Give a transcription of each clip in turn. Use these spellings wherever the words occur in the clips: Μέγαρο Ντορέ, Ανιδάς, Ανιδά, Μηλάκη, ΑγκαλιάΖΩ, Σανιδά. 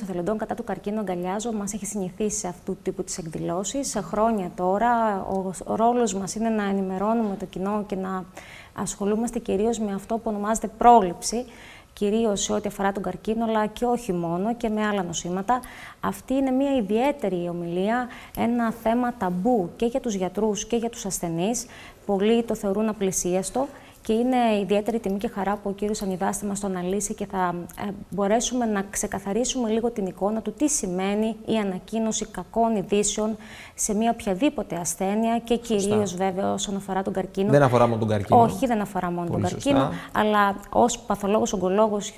μέλους εθελοντών κατά του καρκίνου αγκαλιάζω μας έχει συνηθίσει σε αυτού του τύπου τις εκδηλώσεις. Σε χρόνια τώρα ο ρόλος μας είναι να ενημερώνουμε το κοινό και να ασχολούμαστε κυρίως με αυτό που ονομάζεται πρόληψη, κυρίως σε ό,τι αφορά τον καρκίνο, αλλά και όχι μόνο, και με άλλα νοσήματα. Αυτή είναι μια ιδιαίτερη ομιλία, ένα θέμα ταμπού και για τους γιατρούς και για τους ασθενείς. Πολλοί το θεωρούν απλησίαστο και είναι ιδιαίτερη τιμή και χαρά που ο κύριος Ανιδά θα μας το αναλύσει και θα μπορέσουμε να ξεκαθαρίσουμε λίγο την εικόνα του τι σημαίνει η ανακοίνωση κακών ειδήσεων σε μια οποιαδήποτε ασθένεια και κυρίως βέβαια όσον αφορά τον καρκίνο. Δεν αφορά μόνο τον καρκίνο. Όχι, δεν αφορά μόνο τον καρκίνο, αλλά ως παθολόγος, ογκολόγος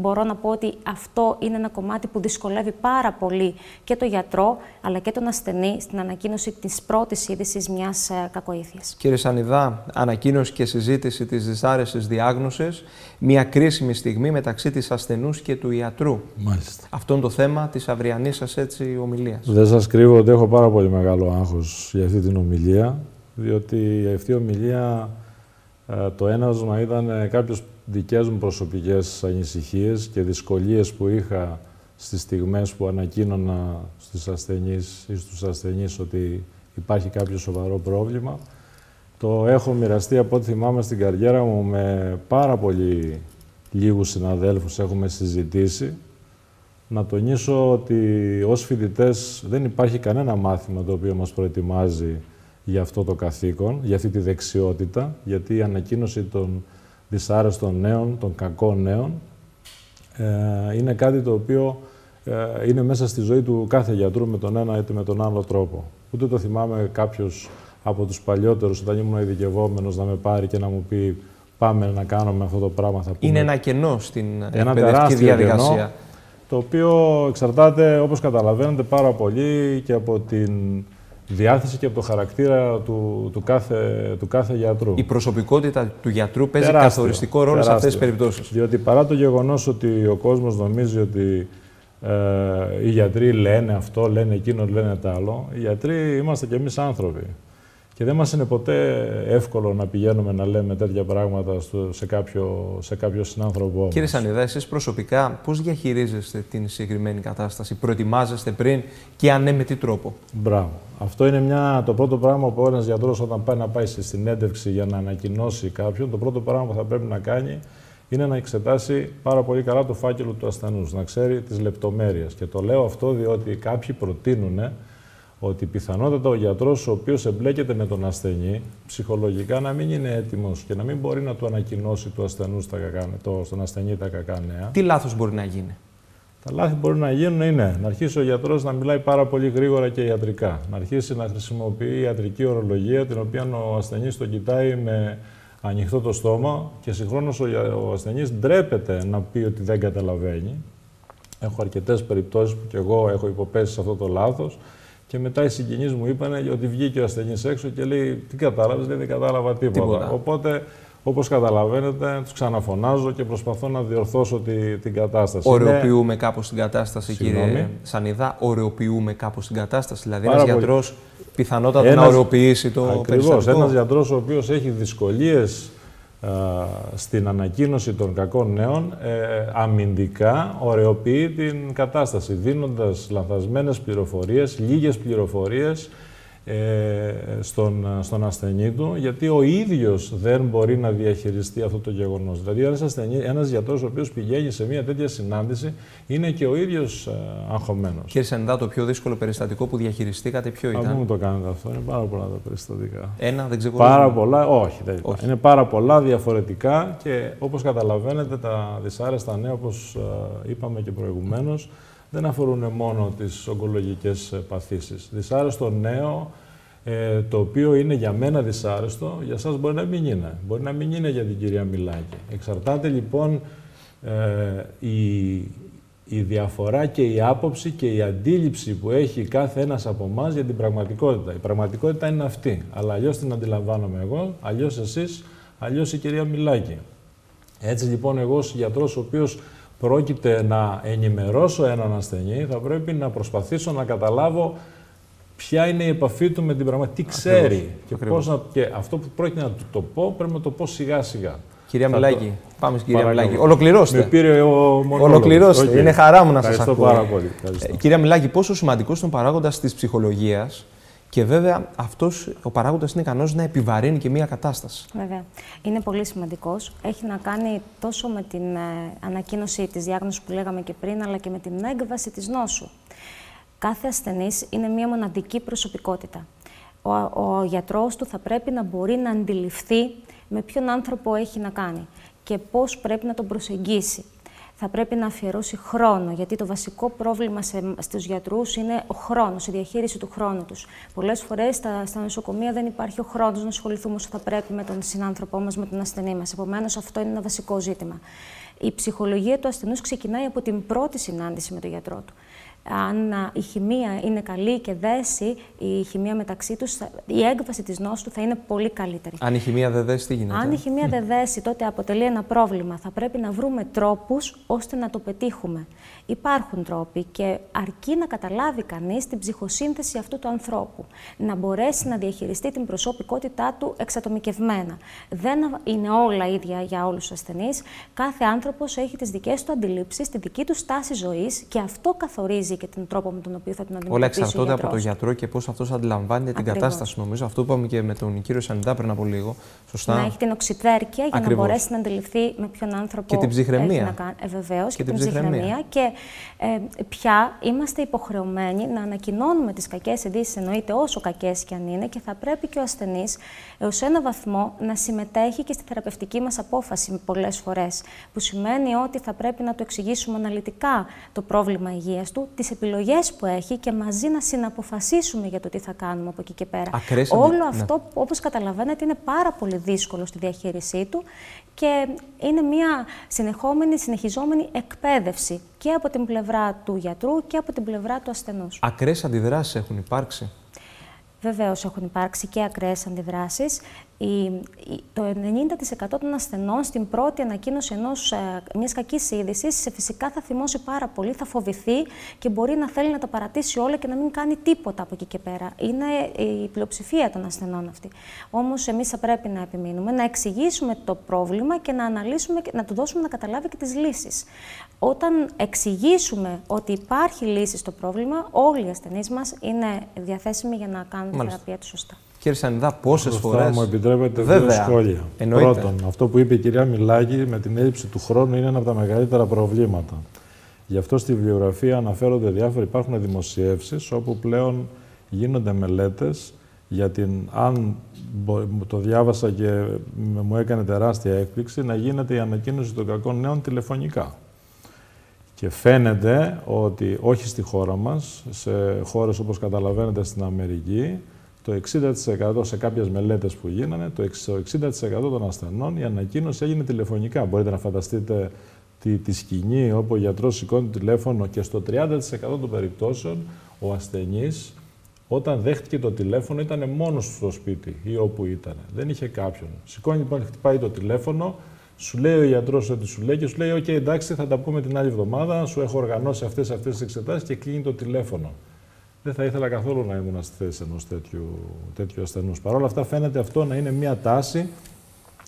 μπορώ να πω ότι αυτό είναι ένα κομμάτι που δυσκολεύει πάρα πολύ και τον γιατρό αλλά και τον ασθενή στην ανακοίνωση της πρώτης είδησης μιας κακοήθειας. Κύριε Σανιδά, ανακοίνωση και συζήτηση της δυσάρεσης διάγνωσης, μια κρίσιμη στιγμή μεταξύ της ασθενούς και του ιατρού. Μάλιστα. Αυτό είναι το θέμα της αυριανής σας ομιλίας. Δεν σας κρύβω ότι έχω πάρα πολύ μεγάλο άγχος για αυτή την ομιλία, διότι αυτή η ομιλία το ένασμα ήταν κάποιες δικές μου προσωπικές ανησυχίες και δυσκολίες που είχα στις στιγμές που ανακοίνωνα στις ασθενείς ή στους ασθενείς ότι υπάρχει κάποιο σοβαρό πρόβλημα. Το έχω μοιραστεί από ό,τι θυμάμαι στην καριέρα μου με πάρα πολύ λίγους συναδέλφους έχουμε συζητήσει. Να τονίσω ότι ως φοιτητές δεν υπάρχει κανένα μάθημα το οποίο μας προετοιμάζει για αυτό το καθήκον, για αυτή τη δεξιότητα, γιατί η ανακοίνωση των δυσάρεστων νέων, των κακών νέων, είναι κάτι το οποίο είναι μέσα στη ζωή του κάθε γιατρού με τον ένα ή με τον άλλο τρόπο. Ούτε το θυμάμαι κάποιος από τους παλιότερους, όταν ήμουν ειδικευόμενος, να με πάρει και να μου πει πάμε να κάνουμε αυτό το πράγμα. Θα πούμε. Είναι ένα κενό στην εκπαιδευτική διαδικασία. Κενό, το οποίο εξαρτάται, όπως καταλαβαίνετε, πάρα πολύ και από την διάθεση και από το χαρακτήρα του κάθε γιατρού. Η προσωπικότητα του γιατρού παίζει καθοριστικό ρόλο σε αυτές τις περιπτώσεις. Διότι παρά το γεγονός ότι ο κόσμος νομίζει ότι οι γιατροί λένε αυτό, λένε εκείνο, λένε τ' άλλο, οι γιατροί είμαστε κι εμείς άνθρωποι. Και δεν μας είναι ποτέ εύκολο να πηγαίνουμε να λέμε τέτοια πράγματα σε κάποιο συνάνθρωπό μας. Κύριε Σανιδά, εσείς προσωπικά πώς διαχειρίζεστε την συγκεκριμένη κατάσταση, προετοιμάζεστε πριν και αν ναι, με τι τρόπο? Μπράβο. Αυτό είναι το πρώτο πράγμα που ένας γιατρός όταν πάει να πάει στη συνέντευξη για να ανακοινώσει κάποιον, το πρώτο πράγμα που θα πρέπει να κάνει είναι να εξετάσει πάρα πολύ καλά το φάκελο του ασθενούς, να ξέρει τις λεπτομέρειες. Και το λέω αυτό διότι κάποιοι προτείνουν ότι πιθανότατα ο γιατρός ο οποίος εμπλέκεται με τον ασθενή ψυχολογικά να μην είναι έτοιμος και να μην μπορεί να του ανακοινώσει του ασθενού στον ασθενή τα κακά νέα. Τι λάθος μπορεί να γίνει? Τα λάθη μπορεί να γίνουν είναι να αρχίσει ο γιατρός να μιλάει πάρα πολύ γρήγορα και ιατρικά. Να αρχίσει να χρησιμοποιεί ιατρική ορολογία την οποία ο ασθενής τον κοιτάει με ανοιχτό το στόμα και συγχρόνως ο ασθενής ντρέπεται να πει ότι δεν καταλαβαίνει. Έχω αρκετές περιπτώσεις που κι εγώ έχω υποπέσει σε αυτό το λάθος. Και μετά οι συγγενείς μου είπαν ότι βγήκε ο ασθενής έξω και λέει τι κατάλαβες, λέει δεν κατάλαβα τίποτα. Οπότε, όπως καταλαβαίνετε, τους ξαναφωνάζω και προσπαθώ να διορθώσω την κατάσταση. Ωρεοποιούμε κάπως την κατάσταση, κύριε Σανιδά. Ωρεοποιούμε κάπως την κατάσταση. Δηλαδή, ένας γιατρός πιθανότατα να ωρεοποιήσει το περιστατικό. Ακριβώς. Ένας γιατρός ο οποίος έχει δυσκολίες στην ανακοίνωση των κακών νέων, αμυντικά ωρεοποιεί την κατάσταση, δίνοντας λανθασμένες πληροφορίες, λίγες πληροφορίες στον ασθενή του, γιατί ο ίδιος δεν μπορεί να διαχειριστεί αυτό το γεγονός. Δηλαδή, ένας γιατρός ο οποίος πηγαίνει σε μια τέτοια συνάντηση είναι και ο ίδιος αγχωμένος. Κύριε Σανιδά, το πιο δύσκολο περιστατικό που διαχειριστήκατε ποιο ήταν? Αφού μου το κάνετε αυτό, είναι πάρα πολλά τα περιστατικά. Ένα, δεν ξεκολουθεί. Πάρα πολλά, όχι. Είναι πάρα πολλά διαφορετικά και όπως καταλαβαίνετε, τα δυσάρεστα νέα, όπως είπαμε και προηγουμένως, δεν αφορούν μόνο τις ογκολογικές παθήσεις. Δυσάρεστο νέο, το οποίο είναι για μένα δυσάρεστο, για σας μπορεί να μην είναι. Μπορεί να μην είναι για την κυρία Μηλάκη. Εξαρτάται λοιπόν η διαφορά και η άποψη και η αντίληψη που έχει κάθε ένας από εμάς για την πραγματικότητα. Η πραγματικότητα είναι αυτή, αλλά αλλιώς την αντιλαμβάνομαι εγώ, αλλιώς εσείς, αλλιώς η κυρία Μηλάκη. Έτσι λοιπόν εγώ ως γιατρός ο οποίος πρόκειται να ενημερώσω έναν ασθενή, θα πρέπει να προσπαθήσω να καταλάβω ποια είναι η επαφή του με την πραγματικότητα, τι ξέρει. Ακριβώς. Και αυτό που πρόκειται να του το πω, πρέπει να το πω σιγά σιγά. Κυρία Μηλάκη, πάμε στην κυρία Μηλάκη. Ολοκληρώστε. Με πήρε ο Ολοκληρώστε. Okay. Είναι χαρά μου να σας ακούω. Πάρα πολύ. Κυρία Μηλάκη, πόσο σημαντικός είναι ο παράγοντας της ψυχολογίας και βέβαια αυτός ο παράγοντας είναι ικανός να επιβαρύνει και μία κατάσταση. Βέβαια. Είναι πολύ σημαντικός. Έχει να κάνει τόσο με την ανακοίνωση της διάγνωσης που λέγαμε και πριν, αλλά και με την έκβαση της νόσου. Κάθε ασθενής είναι μία μοναδική προσωπικότητα. Ο γιατρός του θα πρέπει να μπορεί να αντιληφθεί με ποιον άνθρωπο έχει να κάνει και πώς πρέπει να τον προσεγγίσει. Θα πρέπει να αφιερώσει χρόνο, γιατί το βασικό πρόβλημα στους γιατρούς είναι ο χρόνος, η διαχείριση του χρόνου τους. Πολλές φορές στα νοσοκομεία δεν υπάρχει ο χρόνος να ασχοληθούμε όσο θα πρέπει με τον συνάνθρωπό μας, με τον ασθενή μας. Επομένως, αυτό είναι ένα βασικό ζήτημα. Η ψυχολογία του ασθενούς ξεκινάει από την πρώτη συνάντηση με τον γιατρό του. Αν η χημεία είναι καλή και δέσει η χημεία μεταξύ τους, η έκβαση της νόσου του θα είναι πολύ καλύτερη. Αν η χημεία δεν δέσει, τι γίνεται? Αν η χημεία δεν δέσει, τότε αποτελεί ένα πρόβλημα. Θα πρέπει να βρούμε τρόπους ώστε να το πετύχουμε. Υπάρχουν τρόποι και αρκεί να καταλάβει κανείς την ψυχοσύνθεση αυτού του ανθρώπου. Να μπορέσει να διαχειριστεί την προσωπικότητά του εξατομικευμένα. Δεν είναι όλα ίδια για όλους τους ασθενείς. Κάθε άνθρωπος έχει τις δικές του αντιλήψεις, τη δική του στάση ζωής και αυτό καθορίζει και τον τρόπο με τον οποίο θα την αντιμετωπίσει. Όλα εξαρτώνται από τον γιατρό και πώς αυτός αντιλαμβάνεται την κατάσταση, νομίζω. Αυτό είπαμε και με τον κύριο Σανιδά πριν από λίγο. Σωστά. Να έχει την οξυδέρκεια για να μπορέσει να αντιληφθεί με ποιον άνθρωπο και την ψυχραιμία. Να κάνει. Βεβαίως, και την ψυχραιμία. Και πια είμαστε υποχρεωμένοι να ανακοινώνουμε τις κακές ειδήσεις, εννοείται όσο κακές και αν είναι, και θα πρέπει και ο ασθενής έως ένα βαθμό να συμμετέχει και στη θεραπευτική μας απόφαση πολλές φορές. Που σημαίνει ότι θα πρέπει να του εξηγήσουμε αναλυτικά το πρόβλημα υγείας του, τις επιλογές που έχει και μαζί να συναποφασίσουμε για το τι θα κάνουμε από εκεί και πέρα. Όλο αυτό, ναι, όπως καταλαβαίνετε, είναι πάρα πολύ δύσκολο στη διαχείρισή του και είναι μια συνεχιζόμενη εκπαίδευση και από την πλευρά του γιατρού και από την πλευρά του ασθενούς. Ακραίες αντιδράσεις έχουν υπάρξει? Βεβαίως έχουν υπάρξει και ακραίες αντιδράσεις. Το 90% των ασθενών στην πρώτη ανακοίνωση μιας κακής είδησης φυσικά θα θυμώσει πάρα πολύ, θα φοβηθεί και μπορεί να θέλει να τα παρατήσει όλα και να μην κάνει τίποτα από εκεί και πέρα. Είναι η πλειοψηφία των ασθενών αυτή. Όμως εμείς θα πρέπει να επιμείνουμε, να εξηγήσουμε το πρόβλημα και να αναλύσουμε, να του δώσουμε να καταλάβει και τις λύσεις. Όταν εξηγήσουμε ότι υπάρχει λύση στο πρόβλημα, όλοι οι ασθενείς μας είναι διαθέσιμοι για να κάνουν τη θεραπεία του σωστά. Κύριε Σανιδά, πόσες φορές? Μου επιτρέπετε δύο σχόλια. Εννοείται. Πρώτον, αυτό που είπε η κυρία Μηλάκη με την έλλειψη του χρόνου είναι ένα από τα μεγαλύτερα προβλήματα. Γι' αυτό στη βιβλιογραφία αναφέρονται διάφορα, υπάρχουν δημοσιεύσεις όπου πλέον γίνονται μελέτες για την, αν το διάβασα και μου έκανε τεράστια έκπληξη, να γίνεται η ανακοίνωση των κακών νέων τηλεφωνικά. Και φαίνεται ότι όχι στη χώρα μας, σε χώρες όπως καταλαβαίνετε στην Αμερική, το 60%, σε κάποιες μελέτες που γίνανε, το 60% των ασθενών η ανακοίνωση έγινε τηλεφωνικά. Μπορείτε να φανταστείτε τη σκηνή όπου ο γιατρός σηκώνει το τηλέφωνο και στο 30% των περιπτώσεων ο ασθενής όταν δέχτηκε το τηλέφωνο ήταν μόνος στο σπίτι ή όπου ήταν. Δεν είχε κάποιον. Σηκώνει λοιπόν, χτυπάει το τηλέφωνο, σου λέει ο γιατρός ότι σου λέει και σου λέει «ΟΚ, εντάξει, θα τα πούμε την άλλη εβδομάδα, σου έχω οργανώσει αυτές τις εξετάσεις» και κλείνει το τηλέφωνο. Δεν θα ήθελα καθόλου να ήμουν στη θέση ενός τέτοιου ασθενούς. Παρ' όλα αυτά φαίνεται αυτό να είναι μια τάση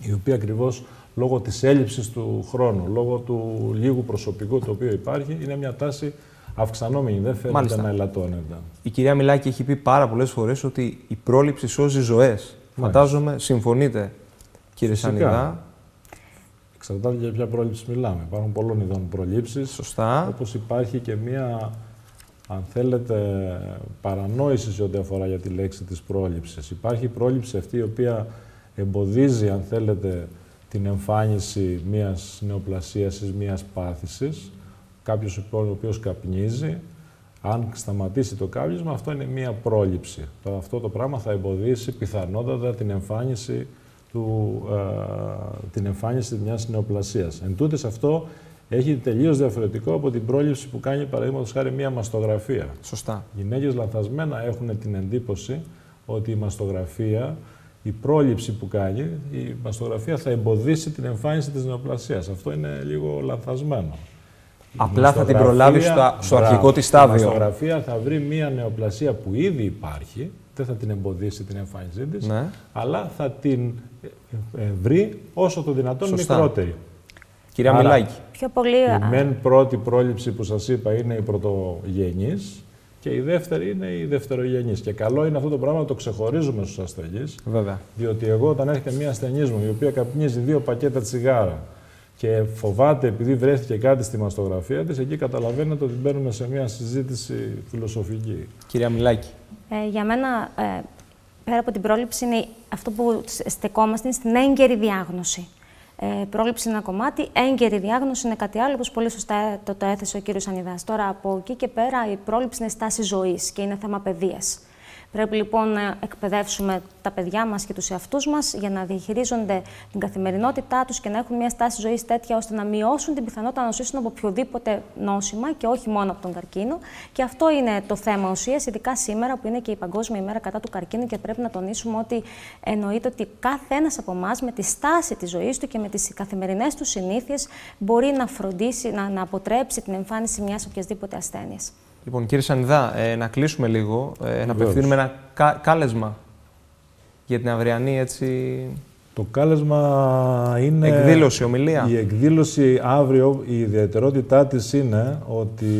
η οποία ακριβώς λόγω της έλλειψης του χρόνου, λόγω του λίγου προσωπικού το οποίο υπάρχει, είναι μια τάση αυξανόμενη, δεν φαίνεται να ελαττώνεται. Η κυρία Μηλάκη έχει πει πάρα πολλές φορές ότι η πρόληψη σώζει ζωές. Φαντάζομαι, συμφωνείτε κύριε Σανιδά. Εξαρτάται για ποια πρόληψη μιλάμε. Υπάρχουν πολλών ειδών προλήψεις. Σωστά. Όπως υπάρχει και μια, αν θέλετε, παρανόηση σε ό,τι αφορά για τη λέξη της πρόληψης. Υπάρχει η πρόληψη αυτή η οποία εμποδίζει, αν θέλετε, την εμφάνιση μιας νεοπλασίας ή μιας πάθησης. Κάποιος ο οποίος καπνίζει, αν σταματήσει το κάπνισμα, αυτό είναι μια πρόληψη. Αυτό το πράγμα θα εμποδίσει πιθανότατα την εμφάνιση μιας νεοπλασίας. Εν τούτης, αυτό έχει τελείως διαφορετικό από την πρόληψη που κάνει, παραδείγματος χάρη, μια μαστογραφία. Σωστά. Οι γυναίκες λανθασμένα έχουν την εντύπωση ότι η μαστογραφία, η πρόληψη που κάνει, η μαστογραφία θα εμποδίσει την εμφάνιση της νεοπλασίας. Αυτό είναι λίγο λανθασμένο. Απλά θα την προλάβει στο αρχικό της στάδιο. Η μαστογραφία θα βρει μια νεοπλασία που ήδη υπάρχει, δεν θα την εμποδίσει την εμφάνισή της, ναι, αλλά θα την βρει όσο το δυνατόν σωστά μικρότερη. Κυρία άρα, Μηλάκη. Πιο πολύ... Η μεν πρώτη πρόληψη που σας είπα είναι η πρωτογενής και η δεύτερη είναι η δευτερογενής. Και καλό είναι αυτό το πράγμα να το ξεχωρίζουμε στους ασθενείς. Βέβαια. Διότι εγώ όταν έρχεται μια ασθενής μου η οποία καπνίζει 2 πακέτα τσιγάρα και φοβάται επειδή βρέθηκε κάτι στη μαστογραφία της, εκεί καταλαβαίνετε ότι μπαίνουμε σε μια συζήτηση φιλοσοφική. Κυρία Μηλάκη. Για μένα, πέρα από την πρόληψη, είναι αυτό που στεκόμαστε είναι στην έγκαιρη διάγνωση. Πρόληψη είναι ένα κομμάτι, έγκαιρη διάγνωση είναι κάτι άλλο, όπως πολύ σωστά το έθεσε ο κύριος Ανιδάς. Τώρα από εκεί και πέρα η πρόληψη είναι στάση ζωής και είναι θέμα παιδείας. Πρέπει λοιπόν να εκπαιδεύσουμε τα παιδιά μας και τους εαυτούς μας για να διαχειρίζονται την καθημερινότητά τους και να έχουν μια στάση ζωής τέτοια ώστε να μειώσουν την πιθανότητα να νοσήσουν από οποιοδήποτε νόσημα και όχι μόνο από τον καρκίνο. Και αυτό είναι το θέμα ουσίας, ειδικά σήμερα που είναι και η Παγκόσμια ημέρα κατά του καρκίνου. Και πρέπει να τονίσουμε ότι εννοείται ότι κάθε ένας από εμάς με τη στάση της ζωής του και με τις καθημερινές του συνήθειες μπορεί να φροντίσει, να αποτρέψει την εμφάνιση μιας οποιασδήποτε ασθένειας. Λοιπόν, κύριε Σανιδά, να κλείσουμε λίγο, να απευθύνουμε ένα κάλεσμα για την αυριανή, έτσι... Το κάλεσμα είναι... Εκδήλωση, ομιλία. Η εκδήλωση αύριο, η ιδιαιτερότητά της είναι ότι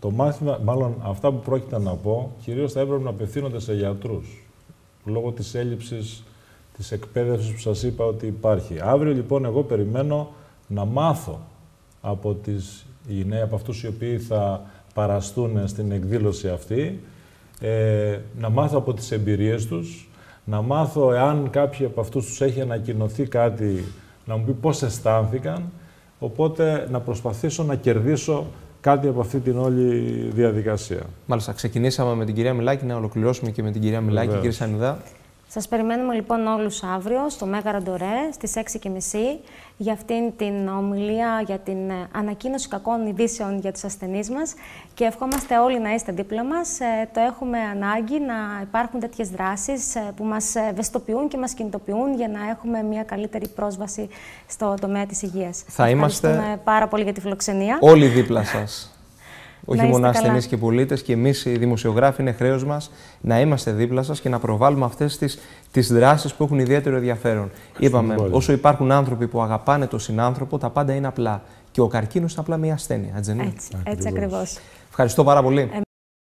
το μάθημα, μάλλον αυτά που πρόκειται να πω, κυρίως θα έπρεπε να απευθύνονται σε γιατρούς, λόγω της έλλειψης της εκπαίδευσης που σας είπα ότι υπάρχει. Αύριο, λοιπόν, εγώ περιμένω να μάθω από τις γυναίκες, από αυτούς οι οποίοι θα... παραστούν στην εκδήλωση αυτή, να μάθω από τις εμπειρίες τους, να μάθω εάν κάποιοι από αυτούς τους έχει ανακοινωθεί κάτι, να μου πει πώς αισθάνθηκαν, οπότε να προσπαθήσω να κερδίσω κάτι από αυτή την όλη διαδικασία. Μάλιστα, ξεκινήσαμε με την κυρία Μηλάκη, να ολοκληρώσουμε και με την κυρία Μηλάκη. Κύριε Σανιδά. Σας περιμένουμε λοιπόν όλους αύριο στο Μέγαρο Ντορέ στις 6:30 για αυτήν την ομιλία για την ανακοίνωση κακών ειδήσεων για τους ασθενείς μας και ευχόμαστε όλοι να είστε δίπλα μας. Το έχουμε ανάγκη να υπάρχουν τέτοιες δράσεις που μας ευαισθητοποιούν και μας κινητοποιούν για να έχουμε μια καλύτερη πρόσβαση στο τομέα της υγείας. Θα είμαστε πάρα πολύ για τη φιλοξενία. Όλοι δίπλα σας. Όχι μόνο ασθενείς και πολίτες, και εμείς οι δημοσιογράφοι είναι χρέος μας να είμαστε δίπλα σας και να προβάλλουμε αυτές τις δράσεις που έχουν ιδιαίτερο ενδιαφέρον. Είπαμε, όσο υπάρχουν άνθρωποι που αγαπάνε τον συνάνθρωπο, τα πάντα είναι απλά. Και ο καρκίνος είναι απλά μια ασθένεια. Έτσι ακριβώς. Ευχαριστώ πάρα πολύ.